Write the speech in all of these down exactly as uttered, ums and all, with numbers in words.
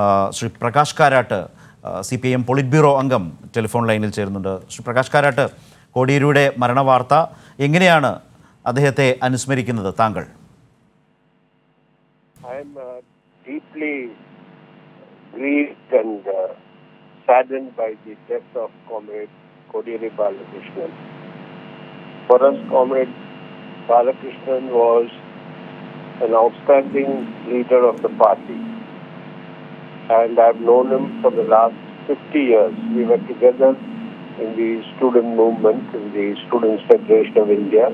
uh, Shri Prakash Karat, uh, C P M Politburo Angam, telephone line il cherunnundu. Shri Prakash Karat, Kodiyeriude Maranavartha, engineyanu adheyathe anusmarikkunu thangal. I am uh, deeply grieved and uh, saddened by the death of Comrade Kodiyeri Balakrishnan. For us, Comrade Balakrishnan was an outstanding leader of the party, and I've known him for the last fifty years. We were together in the student movement, in the Students Federation of India.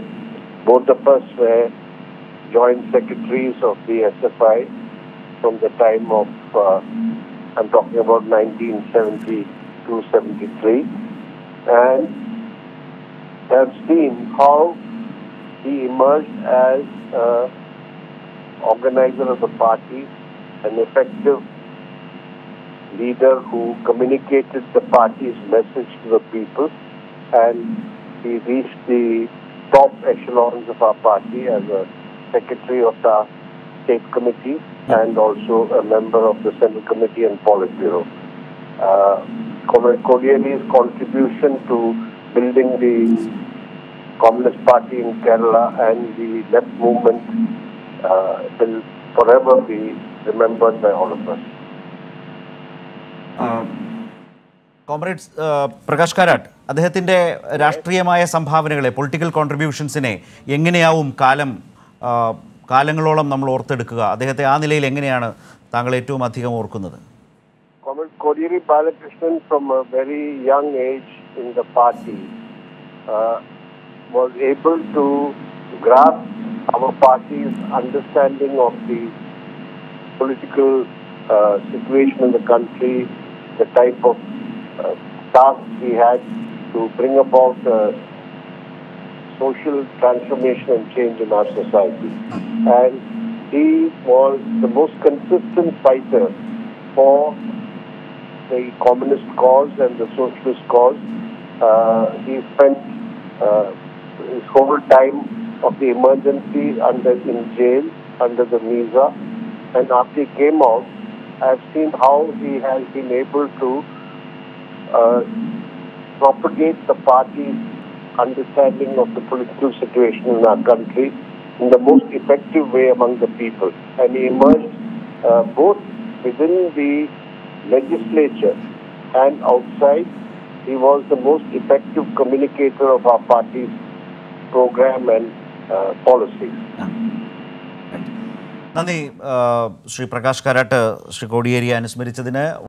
Both of us were joint secretaries of the S F I from the time of, uh, I'm talking about nineteen seventy-two seventy-three, and have seen how he emerged as an organizer of the party, an effective leader who communicated the party's message to the people, and he reached the top echelons of our party as a secretary of the State Committee and also a member of the Central Committee and Politburo. Uh, Comrade Kodiyeri's contribution to building the Communist Party in Kerala and the left movement uh, will forever be remembered by all of us. Uh, Comrades uh, Prakash Karat, Adhehatinde Rashtriyamaya Sambhavanagale, political contributions in a Yenginayavum Kalam. Kalangalam Namlorthaduka, they had the Anile Lenganiana, Tangaletu Mathika Murkunda. Comrade Kodiyeri Balakrishnan, from a very young age in the party, uh, was able to grasp our party's understanding of the political uh, situation in the country, the type of uh, tasks we had to bring about uh, social transformation and change in our society. And he was the most consistent fighter for the communist cause and the socialist cause. Uh, he spent uh, his whole time of the emergency under in jail, under the MISA. And after he came out, I've seen how he has been able to uh, propagate the party's understanding of the political situation in our country in the most effective way among the people. And he emerged uh, both within the legislature and outside. He was the most effective communicator of our party's program and uh, policies. Nandi, Shri Prakash Karat, Shri Kodiyeri and Smriti Chadina.